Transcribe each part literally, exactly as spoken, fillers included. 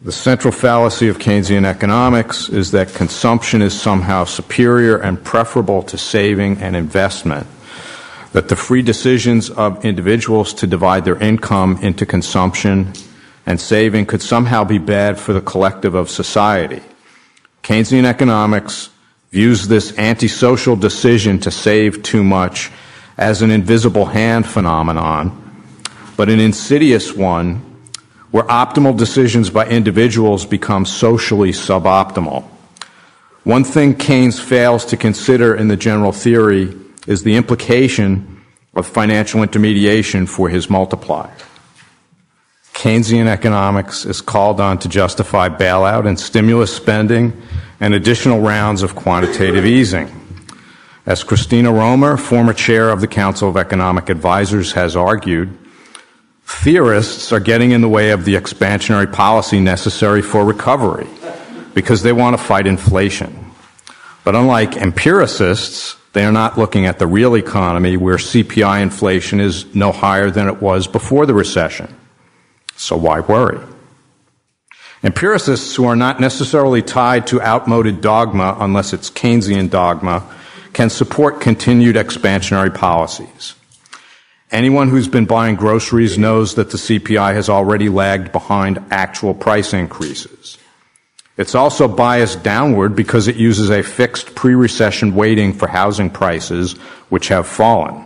The central fallacy of Keynesian economics is that consumption is somehow superior and preferable to saving and investment, that the free decisions of individuals to divide their income into consumption and saving could somehow be bad for the collective of society. Keynesian economics views this antisocial decision to save too much as an invisible hand phenomenon, but an insidious one where optimal decisions by individuals become socially suboptimal. One thing Keynes fails to consider in the general theory is the implication of financial intermediation for his multiplier. Keynesian economics is called on to justify bailout and stimulus spending and additional rounds of quantitative easing. As Christina Romer, former chair of the Council of Economic Advisors, has argued, theorists are getting in the way of the expansionary policy necessary for recovery because they want to fight inflation. But unlike empiricists, they are not looking at the real economy where C P I inflation is no higher than it was before the recession. So why worry? Empiricists who are not necessarily tied to outmoded dogma, unless it's Keynesian dogma, can support continued expansionary policies. Anyone who's been buying groceries knows that the C P I has already lagged behind actual price increases. It's also biased downward because it uses a fixed pre-recession weighting for housing prices, which have fallen.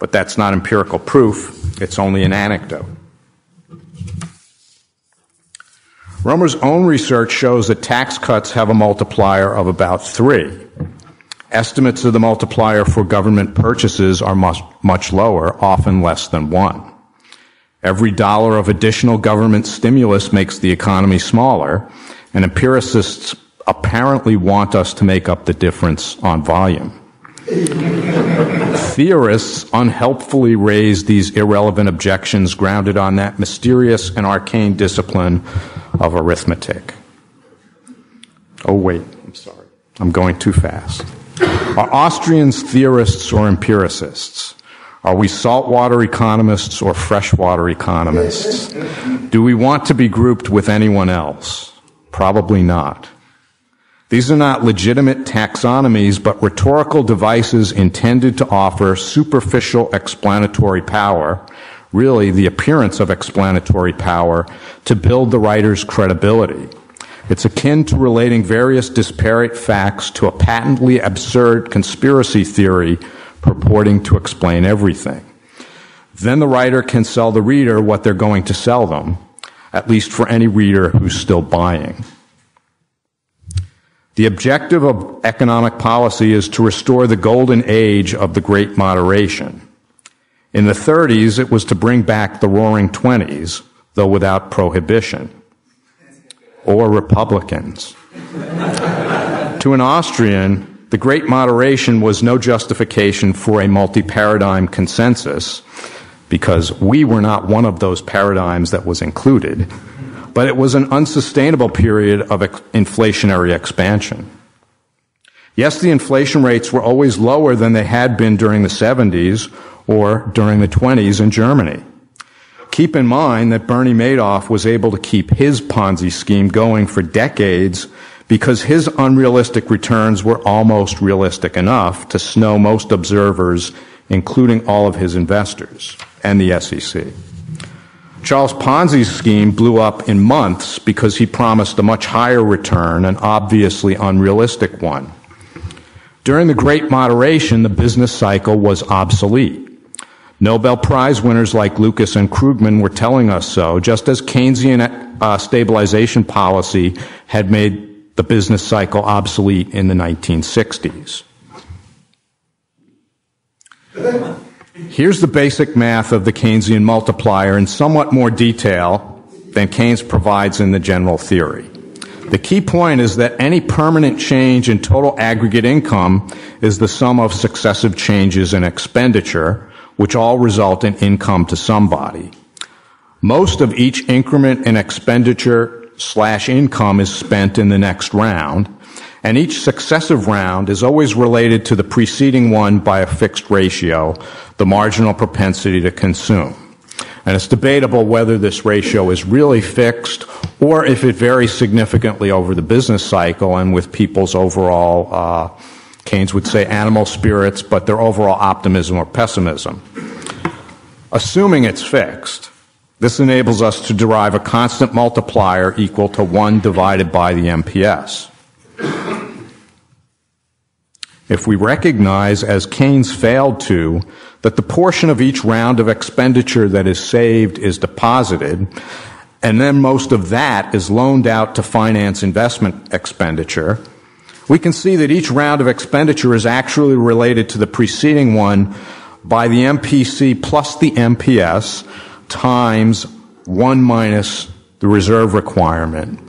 But that's not empirical proof. It's only an anecdote. Romer's own research shows that tax cuts have a multiplier of about three. Estimates of the multiplier for government purchases are much, much lower, often less than one. Every dollar of additional government stimulus makes the economy smaller, and empiricists apparently want us to make up the difference on volume. Theorists unhelpfully raise these irrelevant objections grounded on that mysterious and arcane discipline of arithmetic. Oh, wait, I'm sorry. I'm going too fast. Are Austrians theorists or empiricists? Are we saltwater economists or freshwater economists? Do we want to be grouped with anyone else? Probably not. These are not legitimate taxonomies, but rhetorical devices intended to offer superficial explanatory power, really the appearance of explanatory power, to build the writer's credibility. It's akin to relating various disparate facts to a patently absurd conspiracy theory purporting to explain everything. Then the writer can sell the reader what they're going to sell them, at least for any reader who's still buying. The objective of economic policy is to restore the golden age of the great moderation. In the thirties, it was to bring back the roaring twenties, though without prohibition. Or Republicans. To an Austrian, the great moderation was no justification for a multi-paradigm consensus, because we were not one of those paradigms that was included, but it was an unsustainable period of ex- inflationary expansion. Yes, the inflation rates were always lower than they had been during the seventies or during the twenties in Germany. Keep in mind that Bernie Madoff was able to keep his Ponzi scheme going for decades because his unrealistic returns were almost realistic enough to snow most observers, including all of his investors and the S E C. Charles Ponzi's scheme blew up in months because he promised a much higher return, an obviously unrealistic one. During the Great Moderation, the business cycle was obsolete. Nobel Prize winners like Lucas and Krugman were telling us so, just as Keynesian uh, stabilization policy had made the business cycle obsolete in the nineteen sixties. Here's the basic math of the Keynesian multiplier in somewhat more detail than Keynes provides in the general theory. The key point is that any permanent change in total aggregate income is the sum of successive changes in expenditure, which all result in income to somebody. Most of each increment in expenditure slash income is spent in the next round, and each successive round is always related to the preceding one by a fixed ratio, the marginal propensity to consume. And it's debatable whether this ratio is really fixed or if it varies significantly over the business cycle and with people's overall, uh, Keynes would say animal spirits, but their overall optimism or pessimism. Assuming it's fixed, this enables us to derive a constant multiplier equal to one divided by the M P S. If we recognize, as Keynes failed to, that the portion of each round of expenditure that is saved is deposited, and then most of that is loaned out to finance investment expenditure, we can see that each round of expenditure is actually related to the preceding one by the M P C plus the M P S times one minus the reserve requirement.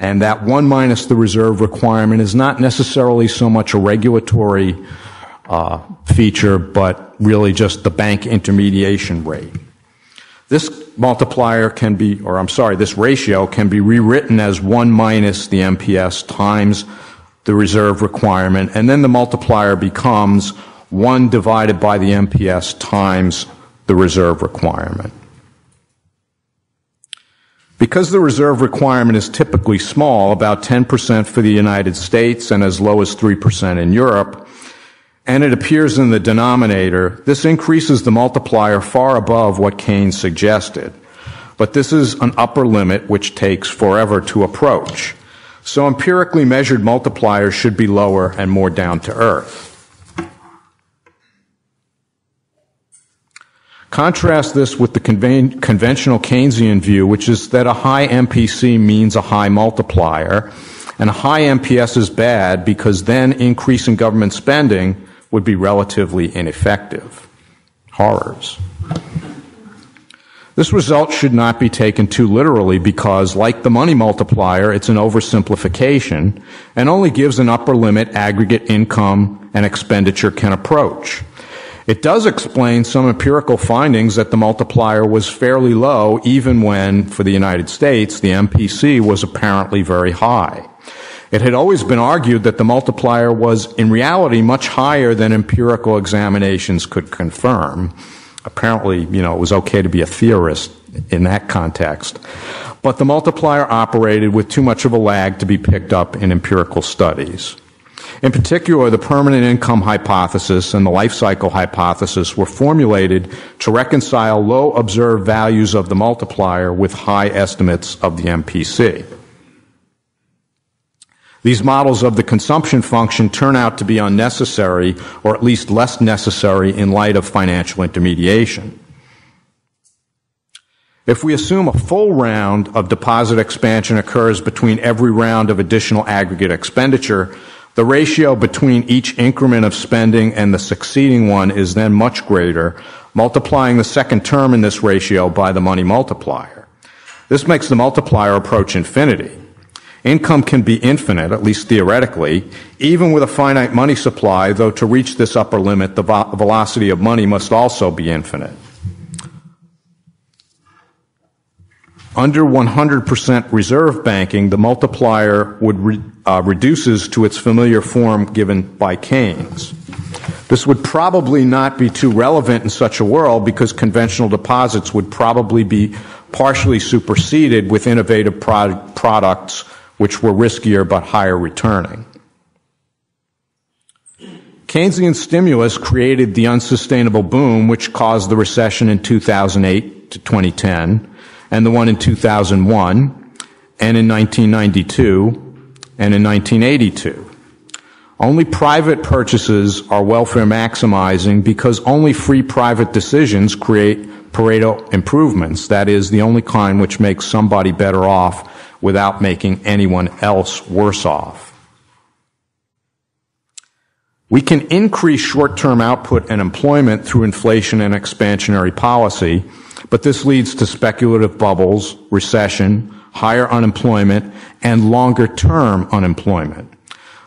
And that one minus the reserve requirement is not necessarily so much a regulatory uh, feature, but really just the bank intermediation rate. This multiplier can be, or I'm sorry, this ratio can be rewritten as one minus the M P S times the reserve requirement, and then the multiplier becomes one divided by the M P S times the reserve requirement. Because the reserve requirement is typically small, about ten percent for the United States and as low as three percent in Europe, and it appears in the denominator, this increases the multiplier far above what Keynes suggested. But this is an upper limit which takes forever to approach. So empirically measured multipliers should be lower and more down to earth. Contrast this with the conventional Keynesian view, which is that a high M P C means a high multiplier, and a high M P S is bad because then increasing government spending would be relatively ineffective. Horrors. This result should not be taken too literally because, like the money multiplier, it's an oversimplification and only gives an upper limit aggregate income and expenditure can approach. It does explain some empirical findings that the multiplier was fairly low, even when, for the United States, the M P C was apparently very high. It had always been argued that the multiplier was, in reality, much higher than empirical examinations could confirm. Apparently, you know, it was okay to be a theorist in that context. But the multiplier operated with too much of a lag to be picked up in empirical studies. In particular, the permanent income hypothesis and the life cycle hypothesis were formulated to reconcile low observed values of the multiplier with high estimates of the M P C. These models of the consumption function turn out to be unnecessary, or at least less necessary in light of financial intermediation. If we assume a full round of deposit expansion occurs between every round of additional aggregate expenditure, the ratio between each increment of spending and the succeeding one is then much greater, multiplying the second term in this ratio by the money multiplier. This makes the multiplier approach infinity. Income can be infinite, at least theoretically, even with a finite money supply, though to reach this upper limit, the vo- velocity of money must also be infinite. Under one hundred percent reserve banking, the multiplier would re, uh, reduces to its familiar form given by Keynes. This would probably not be too relevant in such a world because conventional deposits would probably be partially superseded with innovative pro- products which were riskier but higher returning. Keynesian stimulus created the unsustainable boom which caused the recession in two thousand eight to twenty ten, and the one in two thousand one, and in nineteen ninety-two, and in nineteen eighty-two. Only private purchases are welfare maximizing because only free private decisions create Pareto improvements, that is, the only kind which makes somebody better off without making anyone else worse off. We can increase short-term output and employment through inflation and expansionary policy, but this leads to speculative bubbles, recession, higher unemployment, and longer-term unemployment.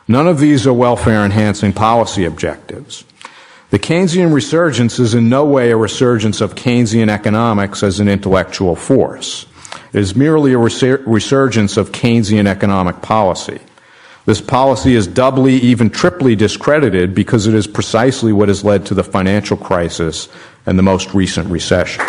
None of these are welfare-enhancing policy objectives. The Keynesian resurgence is in no way a resurgence of Keynesian economics as an intellectual force. It is merely a resurgence of Keynesian economic policy. This policy is doubly, even triply discredited because it is precisely what has led to the financial crisis and the most recent recession.